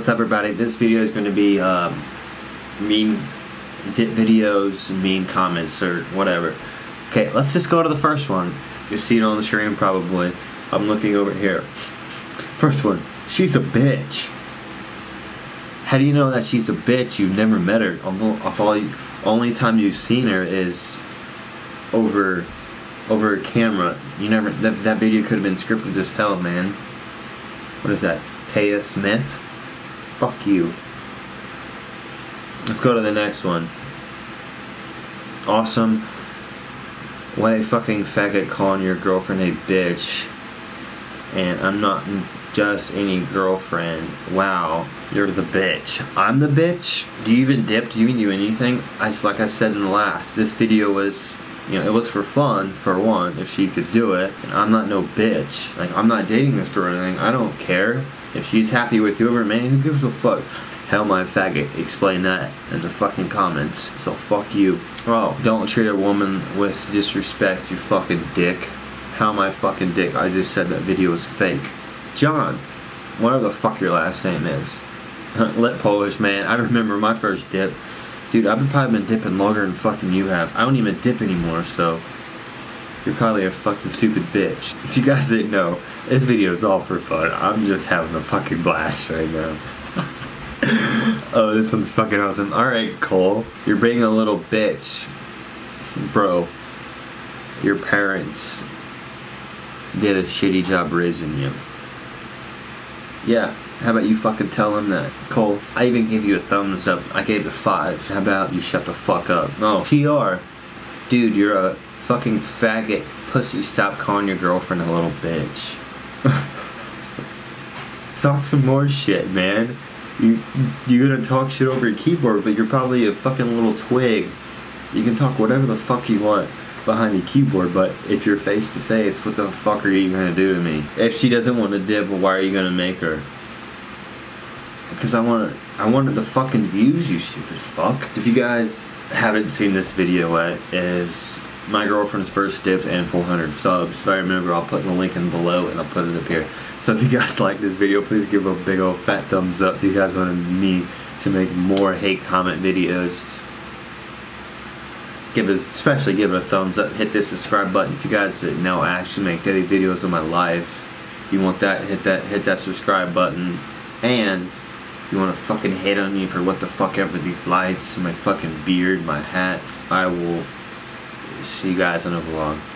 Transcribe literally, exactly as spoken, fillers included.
What's up, everybody? This video is going to be um, mean videos, mean comments, or whatever. Okay, let's just go to the first one. You'll see it on the screen probably. I'm looking over here. First one, she's a bitch. How do you know that she's a bitch? You've never met her. The only time you've seen her is over over a camera. You never. That, that video could have been scripted as hell, man. What is that? Taya Smith? Fuck you. Let's go to the next one. Awesome. What a fucking faggot calling your girlfriend a bitch. And I'm not just any girlfriend. Wow. You're the bitch. I'm the bitch? Do you even dip? Do you mean you anything? I, like I said in the last, this video was, you know, it was for fun, for one, if she could do it. And I'm not no bitch. Like, I'm not dating this girl or anything. I don't care. If she's happy with whoever, man, who gives a fuck? Hell, my faggot. Explain that in the fucking comments. So fuck you. Oh, don't treat a woman with disrespect, you fucking dick. How my fucking dick? I just said that video was fake. John, whatever the fuck your last name is. Let Polish, man. I remember my first dip. Dude, I've probably been dipping longer than fucking you have. I don't even dip anymore, so... You're probably a fucking stupid bitch. If you guys didn't know, this video is all for fun. I'm just having a fucking blast right now. Oh, this one's fucking awesome. Alright, Cole. You're being a little bitch. Bro, your parents did a shitty job raising you. Yeah, how about you fucking tell them that? Cole, I even gave you a thumbs up. I gave it five. How about you shut the fuck up? No. T R, dude, you're a... fucking faggot pussy, stop calling your girlfriend a little bitch. Talk some more shit, man. You, you're gonna talk shit over your keyboard, but you're probably a fucking little twig. You can talk whatever the fuck you want behind your keyboard, but if you're face to face, what the fuck are you gonna do to me? If she doesn't want to dip, well, why are you gonna make her? Because I want I wanted the fucking views, you stupid fuck. If you guys haven't seen this video yet, is my girlfriend's first dip and four hundred subs. If I remember, I'll put the link in below and I'll put it up here. So if you guys like this video, please give a big old fat thumbs up. If you guys want me to make more hate comment videos, give us, especially give it a thumbs up. Hit this subscribe button. If you guys didn't know, I actually make daily videos of my life. If you want that, hit that, hit that subscribe button. And if you want to fucking hate on me for what the fuck ever, these lights, my fucking beard, my hat, I will see you guys in a vlog.